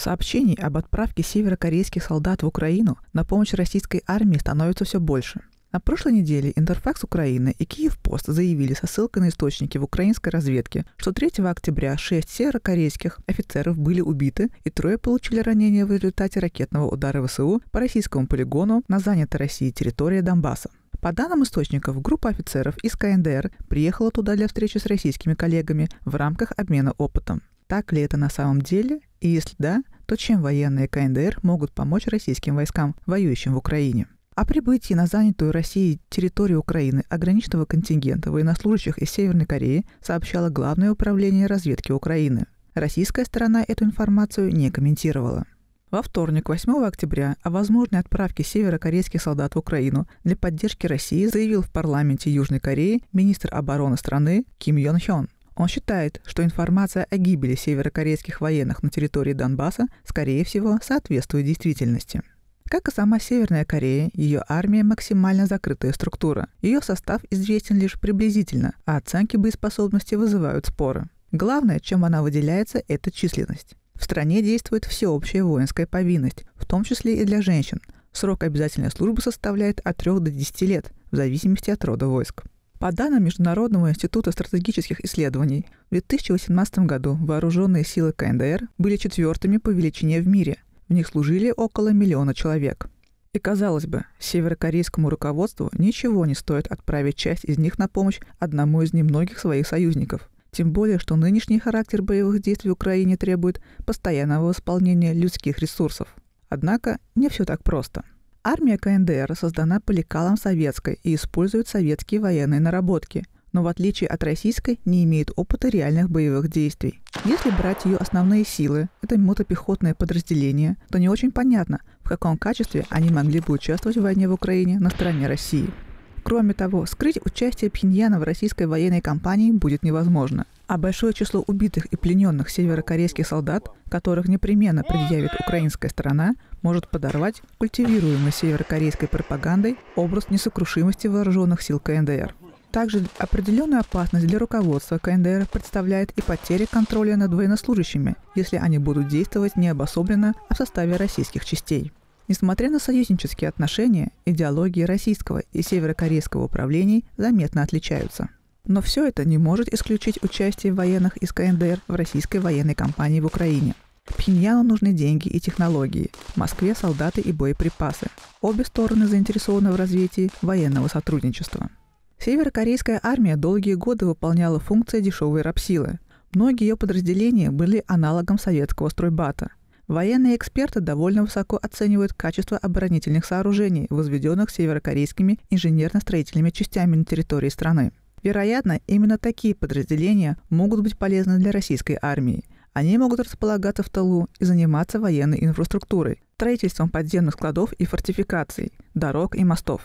Сообщений об отправке северокорейских солдат в Украину на помощь российской армии становится все больше. На прошлой неделе Интерфакс Украины и Киевпост заявили со ссылкой на источники в украинской разведке, что 3 октября 6 северокорейских офицеров были убиты и 3 получили ранения в результате ракетного удара ВСУ по российскому полигону на занятой Россией территории Донбасса. По данным источников, группа офицеров из КНДР приехала туда для встречи с российскими коллегами в рамках обмена опытом. Так ли это на самом деле? И если да, то чем военные КНДР могут помочь российским войскам, воюющим в Украине? О прибытии на занятую Россией территорию Украины ограниченного контингента военнослужащих из Северной Кореи сообщало Главное управление разведки Украины. Российская сторона эту информацию не комментировала. Во вторник, 8 октября, о возможной отправке северокорейских солдат в Украину для поддержки России заявил в парламенте Южной Кореи министр обороны страны Ким Ён Хён. Он считает, что информация о гибели северокорейских военных на территории Донбасса, скорее всего, соответствует действительности. Как и сама Северная Корея, ее армия максимально закрытая структура. Ее состав известен лишь приблизительно, а оценки боеспособности вызывают споры. Главное, чем она выделяется, это численность. В стране действует всеобщая воинская повинность, в том числе и для женщин. Срок обязательной службы составляет от 3 до 10 лет, в зависимости от рода войск. По данным Международного института стратегических исследований, в 2018 году вооруженные силы КНДР были 4-ми по величине в мире. В них служили около 1 000 000 человек. И, казалось бы, северокорейскому руководству ничего не стоит отправить часть из них на помощь одному из немногих своих союзников. Тем более, что нынешний характер боевых действий в Украине требует постоянного восполнения людских ресурсов. Однако не все так просто. Армия КНДР создана по лекалам советской и использует советские военные наработки, но в отличие от российской не имеет опыта реальных боевых действий. Если брать ее основные силы, это мотопехотное подразделение, то не очень понятно, в каком качестве они могли бы участвовать в войне в Украине на стороне России. Кроме того, скрыть участие Пхеньяна в российской военной кампании будет невозможно. А большое число убитых и плененных северокорейских солдат, которых непременно предъявит украинская сторона, может подорвать культивируемый северокорейской пропагандой образ несокрушимости вооруженных сил КНДР. Также определенную опасность для руководства КНДР представляет и потеря контроля над военнослужащими, если они будут действовать не обособленно, а в составе российских частей. Несмотря на союзнические отношения, идеологии российского и северокорейского управлений заметно отличаются. Но все это не может исключить участие военных из КНДР в российской военной кампании в Украине. Пхеньяну нужны деньги и технологии, Москве – солдаты и боеприпасы. Обе стороны заинтересованы в развитии военного сотрудничества. Северокорейская армия долгие годы выполняла функции дешевой рабсилы. Многие ее подразделения были аналогом советского стройбата. Военные эксперты довольно высоко оценивают качество оборонительных сооружений, возведенных северокорейскими инженерно-строительными частями на территории страны. Вероятно, именно такие подразделения могут быть полезны для российской армии. Они могут располагаться в тылу и заниматься военной инфраструктурой, строительством подземных складов и фортификаций, дорог и мостов.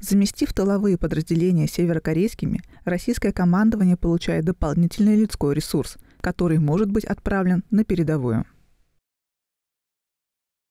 Заместив тыловые подразделения северокорейскими, российское командование получает дополнительный людской ресурс, который может быть отправлен на передовую.